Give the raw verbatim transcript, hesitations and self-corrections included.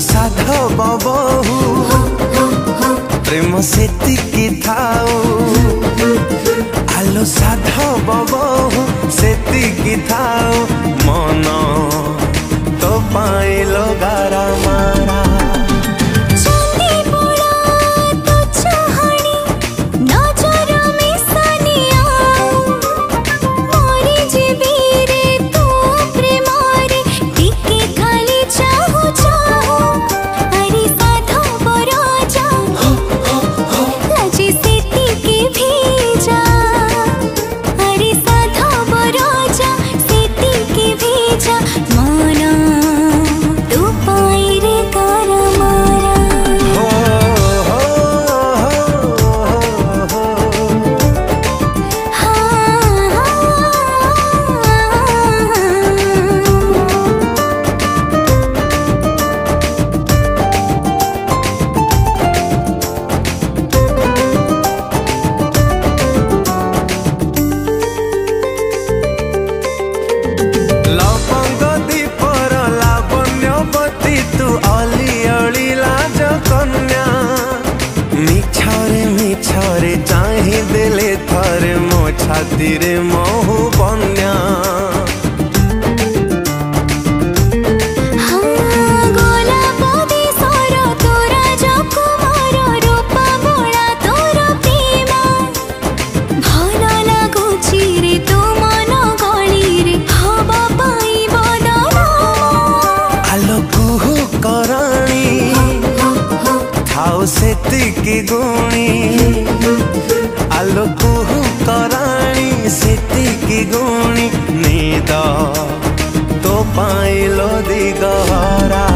साधो बहु प्रेम से की थाओ आलो साधो बहु से की थाओ मन तो पाए लगारा मारा तीरे महु बन्या थाओ सेतिकी गुणी आलो कुहु कराणी सेतिकी गुणी नीद तो पाइलो दिगहरा।